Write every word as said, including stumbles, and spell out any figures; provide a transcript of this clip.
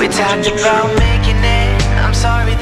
We talked about making it, I'm sorry.